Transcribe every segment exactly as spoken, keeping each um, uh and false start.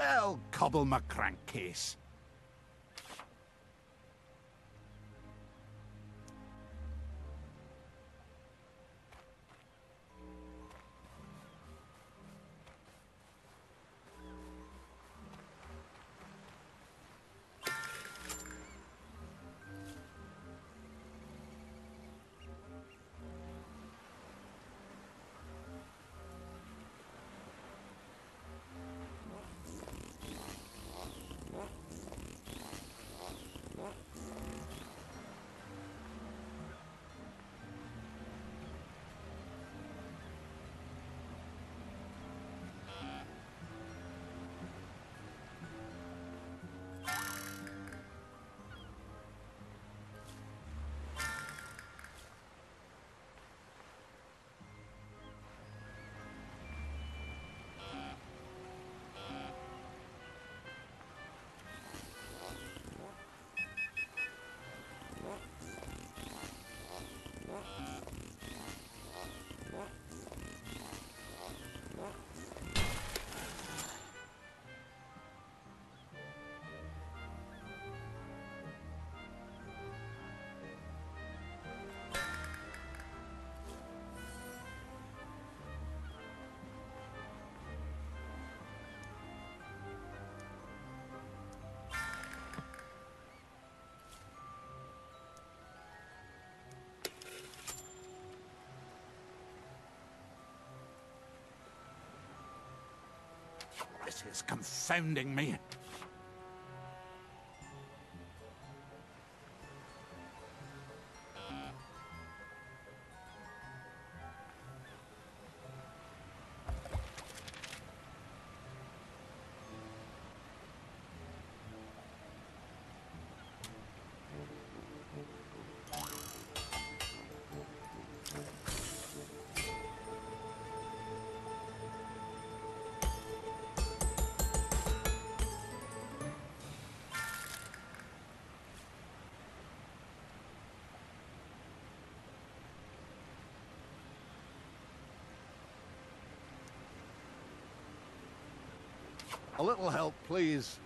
Well, cobble my crankcase. This is confounding me. A little help, please.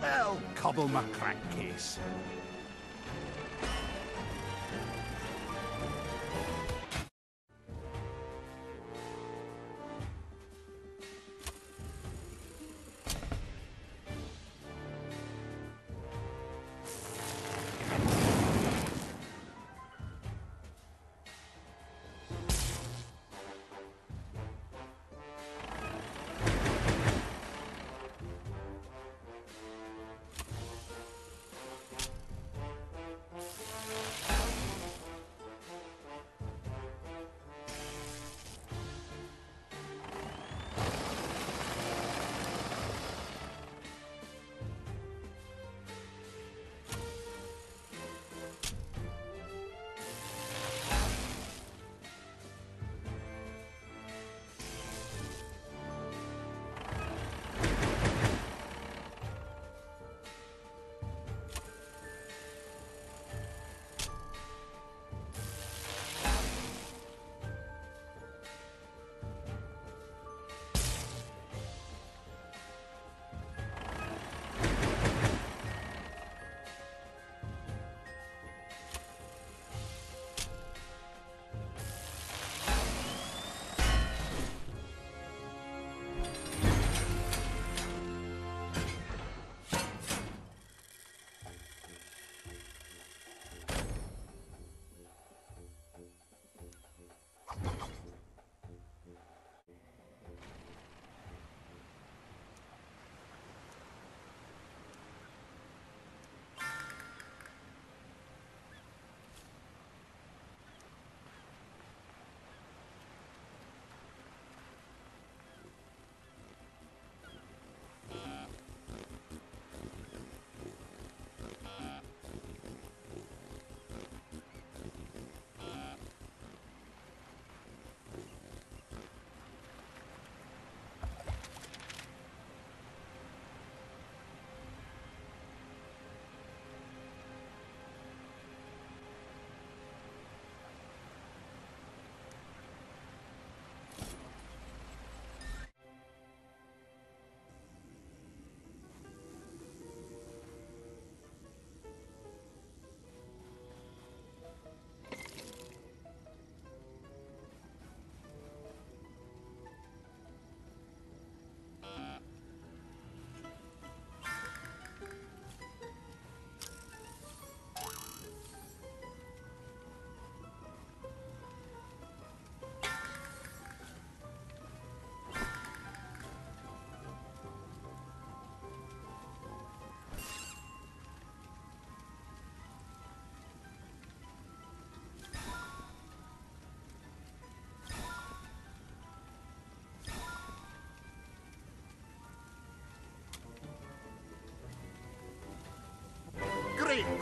Well, cobble my crankcase.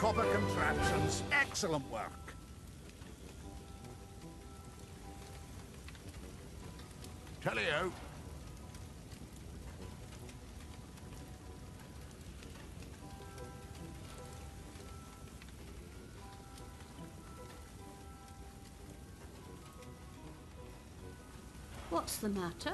copper contraptions. Excellent work. Tellio. What's the matter?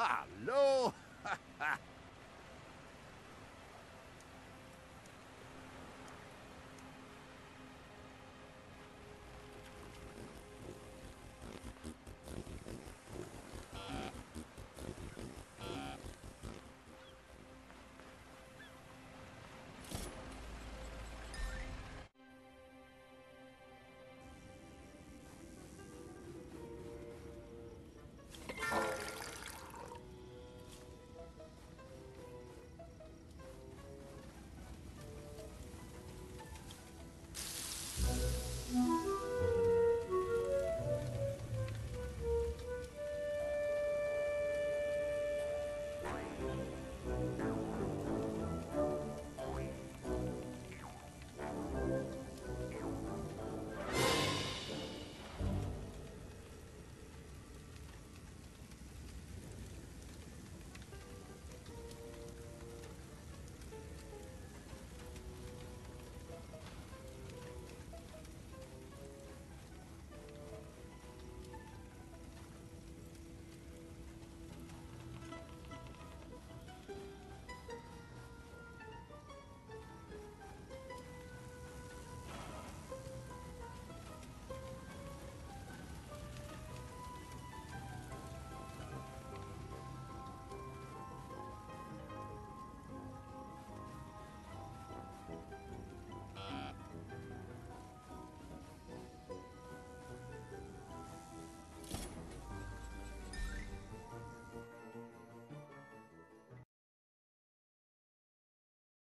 Hello.